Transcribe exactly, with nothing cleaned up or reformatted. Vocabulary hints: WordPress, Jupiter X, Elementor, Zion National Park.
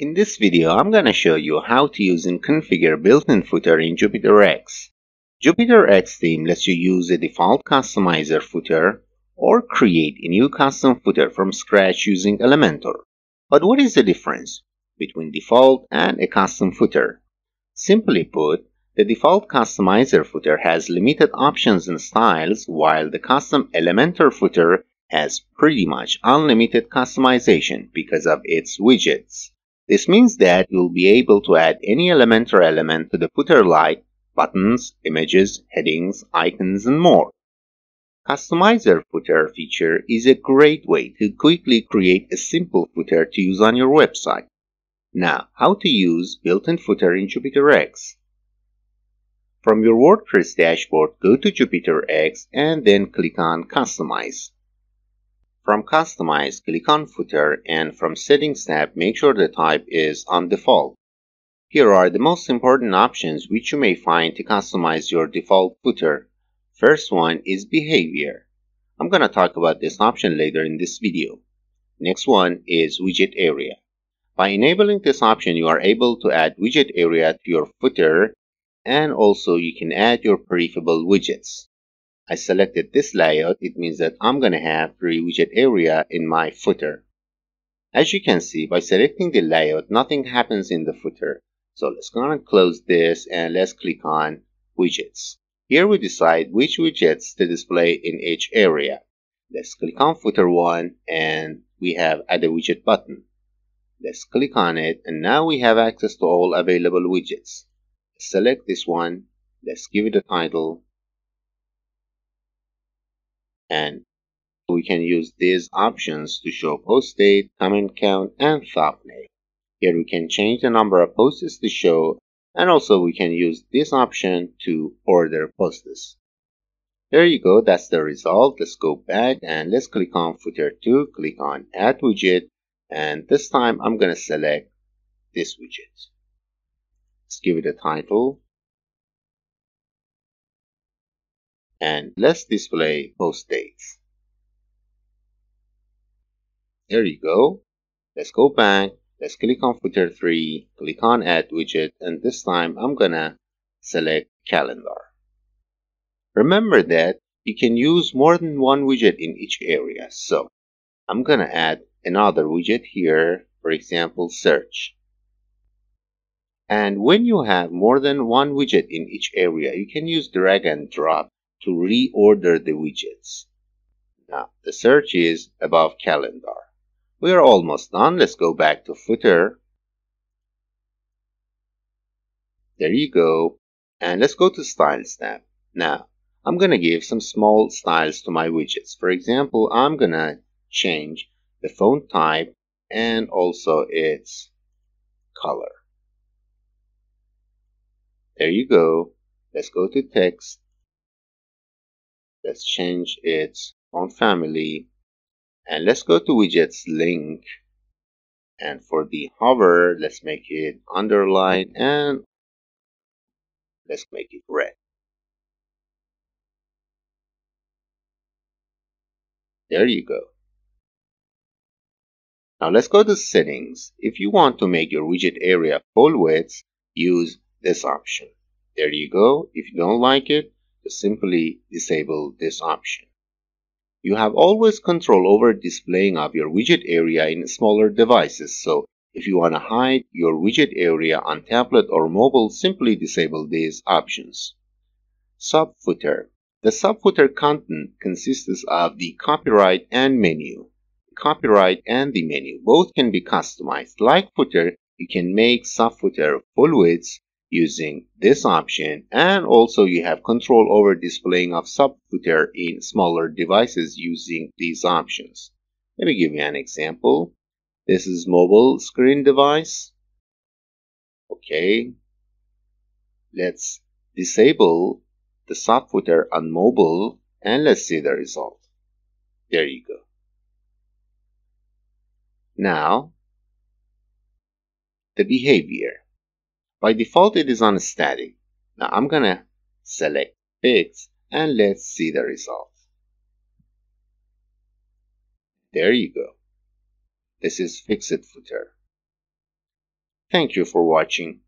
In this video, I'm gonna show you how to use and configure built-in footer in Jupiter X. Jupiter X theme lets you use a default customizer footer or create a new custom footer from scratch using Elementor. But what is the difference between default and a custom footer? Simply put, the default customizer footer has limited options and styles, while the custom Elementor footer has pretty much unlimited customization because of its widgets. This means that you'll be able to add any Elementor element to the footer like buttons, images, headings, icons, and more. Customizer footer feature is a great way to quickly create a simple footer to use on your website. Now, how to use built-in footer in Jupiter X. From your WordPress dashboard, go to Jupiter X and then click on Customize. From Customize, click on Footer, and from Settings tab, make sure the type is on Default. Here are the most important options which you may find to customize your default footer. First one is Behavior. I'm gonna talk about this option later in this video. Next one is Widget Area. By enabling this option, you are able to add widget area to your footer, and also you can add your peripheral widgets. I selected this layout, it means that I'm going to have three widget area in my footer. As you can see, by selecting the layout, nothing happens in the footer. So let's go and close this and let's click on Widgets. Here we decide which widgets to display in each area. Let's click on footer one and we have Add a Widget button. Let's click on it and now we have access to all available widgets. Select this one, let's give it a title. And we can use these options to show post date, comment count, and thumbnail. Here we can change the number of posts to show, and also we can use this option to order posts. There you go, that's the result. Let's go back and let's click on footer two, click on Add Widget, and this time I'm going to select this widget. Let's give it a title. And let's display post dates. There you go. Let's go back. Let's click on footer three, click on Add Widget, and this time I'm gonna select calendar. Remember that you can use more than one widget in each area. So I'm gonna add another widget here, for example, search. And when you have more than one widget in each area, you can use drag and drop to reorder the widgets. Now, the search is above calendar. We are almost done. Let's go back to footer. There you go. And let's go to Styles tab. Now, I'm going to give some small styles to my widgets. For example, I'm going to change the font type and also its color. There you go. Let's go to text. Let's change its font family and let's go to widgets link, and for the hover let's make it underline and let's make it red. There you go. Now let's go to settings. If you want to make your widget area full width, use this option. There you go. If you don't like it, simply disable this option. You have always control over displaying of your widget area in smaller devices, so if you want to hide your widget area on tablet or mobile, simply disable these options. Subfooter. The subfooter content consists of the copyright and menu. Copyright and the menu both can be customized. Like footer, you can make subfooter full width using this option, and also you have control over displaying of subfooter in smaller devices using these options. Let me give you an example. This is mobile screen device. Okay, let's disable the subfooter on mobile and let's see the result. There you go. Now, the behavior. By default, it is on static. Now I'm gonna select fixed and let's see the result. There you go. This is fixed footer. Thank you for watching.